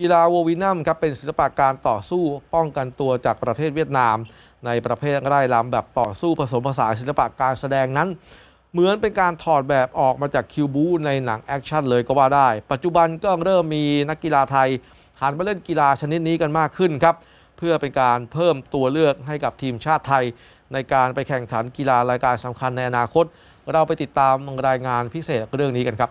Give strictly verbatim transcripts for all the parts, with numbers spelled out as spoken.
กีฬาโววินัมครับเป็นศิลปะการต่อสู้ป้องกันตัวจากประเทศเวียดนามในประเภทไล่ลำแบบต่อสู้ผสมผสานศิลปะการแสดงนั้นเหมือนเป็นการถอดแบบออกมาจากคิวบูในหนังแอคชั่นเลยก็ว่าได้ปัจจุบันก็เริ่มมีนักกีฬาไทยหันมาเล่นกีฬาชนิดนี้กันมากขึ้นครับเพื่อเป็นการเพิ่มตัวเลือกให้กับทีมชาติไทยในการไปแข่งขันกีฬารายการสำคัญในอนาคตเราไปติดตามรายงานพิเศษเรื่องนี้กันครับ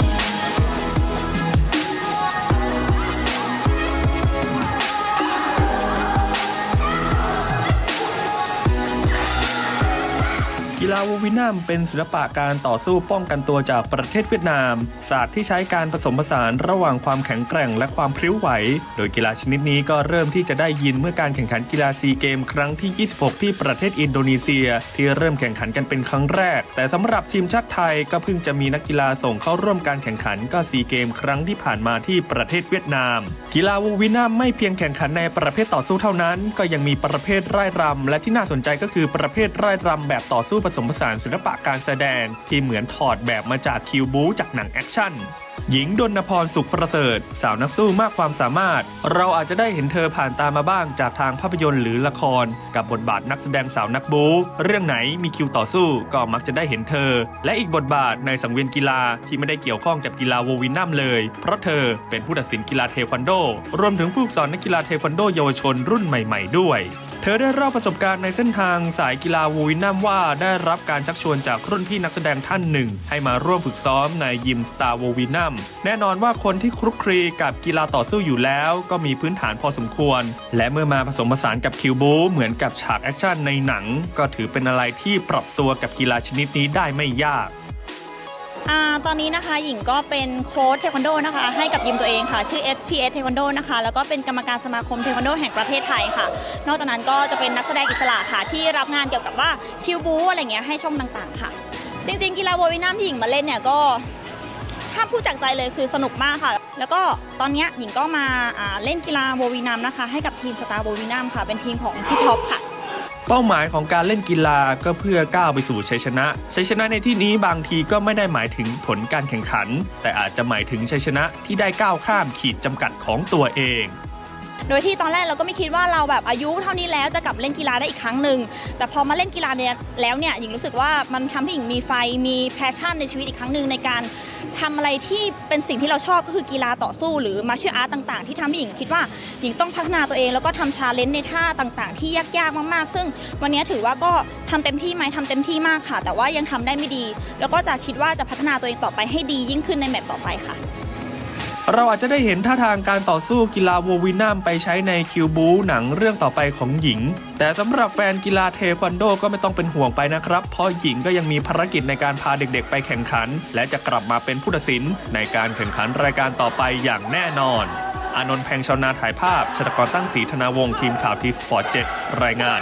กีฬาโววินัมเป็นศิลปะการต่อสู้ป้องกันตัวจากประเทศเวียดนามศาสตร์ที่ใช้การผสมผสานระหว่างความแข็งแกร่งและความพริ้วไหวโดยกีฬาชนิดนี้ก็เริ่มที่จะได้ยินเมื่อการแข่งขันกีฬาซีเกมส์ครั้งที่ยี่สิบหกที่ประเทศอินโดนีเซียที่เริ่มแข่งขันกันเป็นครั้งแรกแต่สำหรับทีมชาติไทยก็เพิ่งจะมีนักกีฬาส่งเข้าร่วมการแข่งขันก็ซีเกมส์ครั้งที่ผ่านมาที่ประเทศเวียดนามกีฬาโววินัมไม่เพียงแข่งขันในประเภทต่อสู้เท่านั้นก็ยังมีประเภทร่ายรำและที่น่าสนใจก็คือประเภทร่ายรำแบบต่อสู้ผสมผสานศิลปะการแสดงที่เหมือนถอดแบบมาจากคิวบูจากหนังแอคชั่นหญิงดลพรสุขประเสริฐสาวนักสู้มากความสามารถเราอาจจะได้เห็นเธอผ่านตามาบ้างจากทางภาพยนตร์หรือละครกับบทบาทนักแสดงสาวนักบู๊เรื่องไหนมีคิวต่อสู้ก็มักจะได้เห็นเธอและอีกบทบาทในสังเวียนกีฬาที่ไม่ได้เกี่ยวข้องกับกีฬาโววินัมเลยเพราะเธอเป็นผู้ตัดสินกีฬาเทควันโดรวมถึงผู้สอนนักกีฬาเทควันโดเยาวชนรุ่นใหม่ๆด้วยเธอได้เล่าประสบการณ์ในเส้นทางสายกีฬาโววินัมว่าได้รับการชักชวนจากรุ่นพี่นักแสดงท่านหนึ่งให้มาร่วมฝึกซ้อมในยิม Star Warriorแน่นอนว่าคนที่คลุกคลีกับกีฬาต่อสู้อยู่แล้วก็มีพื้นฐานพอสมควรและเมื่อมาผสมผสานกับคิวบูเหมือนกับฉากแอคชั่นในหนังก็ถือเป็นอะไรที่ปรับตัวกับกีฬาชนิดนี้ได้ไม่ยากอ่าตอนนี้นะคะหญิงก็เป็นโค้ชเทควันโดนะคะให้กับยิมตัวเองค่ะชื่อ เอส พี เอส เทควันโดนะคะแล้วก็เป็นกรรมการสมาคมเทควันโดแห่งประเทศไทยค่ะนอกจากนั้นก็จะเป็นนักแสดงอิสระค่ะที่รับงานเกี่ยวกับว่าคิวบูอะไรเงี้ยให้ช่องต่างๆค่ะจริงๆกีฬาโววินัมที่หญิงมาเล่นเนี่ยก็ถ้าพูดจากใจเลยคือสนุกมากค่ะแล้วก็ตอนนี้หญิงก็มาเล่นกีฬาโววินัมนะคะให้กับทีม Star Warrior ค่ะเป็นทีมของพี่ท็อปค่ะเป้าหมายของการเล่นกีฬาก็เพื่อก้าวไปสู่ชัยชนะชัยชนะในที่นี้บางทีก็ไม่ได้หมายถึงผลการแข่งขันแต่อาจจะหมายถึงชัยชนะที่ได้ก้าวข้ามขีดจำกัดของตัวเองโดยที่ตอนแรกเราก็ไม่คิดว่าเราแบบอายุเท่านี้แล้วจะกลับเล่นกีฬาได้อีกครั้งหนึ่งแต่พอมาเล่นกีฬาเนี่ยแล้วเนี่ยหญิงรู้สึกว่ามันทำให้หญิงมีไฟมีแพชชั่นในชีวิตอีกครั้งหนึ่งในการทำอะไรที่เป็นสิ่งที่เราชอบก็คือกีฬาต่อสู้หรือมาร์เชียลอาร์ตต่างๆที่ทำให้หญิงคิดว่าหญิงต้องพัฒนาตัวเองแล้วก็ทำชาเลนจ์ในท่าต่างๆที่ยากๆมากๆซึ่งวันนี้ถือว่าก็ทำเต็มที่ไหมทำเต็มที่มากค่ะแต่ว่ายังทำได้ไม่ดีแล้วก็จะคิดว่าจะพัฒนาตัวเองต่อไปให้ดียิ่งขึ้นในแมตช์ต่อไปค่ะเราอาจจะได้เห็นท่าทางการต่อสู้กีฬาโววินัมไปใช้ในคิวบูหนังเรื่องต่อไปของหญิงแต่สำหรับแฟนกีฬาเทควันโดก็ไม่ต้องเป็นห่วงไปนะครับเพราะหญิงก็ยังมีภารกิจในการพาเด็กๆไปแข่งขันและจะกลับมาเป็นผู้ตัดสินในการแข่งขันรายการต่อไปอย่างแน่นอนอานนท์ แพงชาวนาถ่ายภาพชนกรตั้งศรีธนาวงศ์ทีมข่าวทีสปอร์ตเจ็ดรายงาน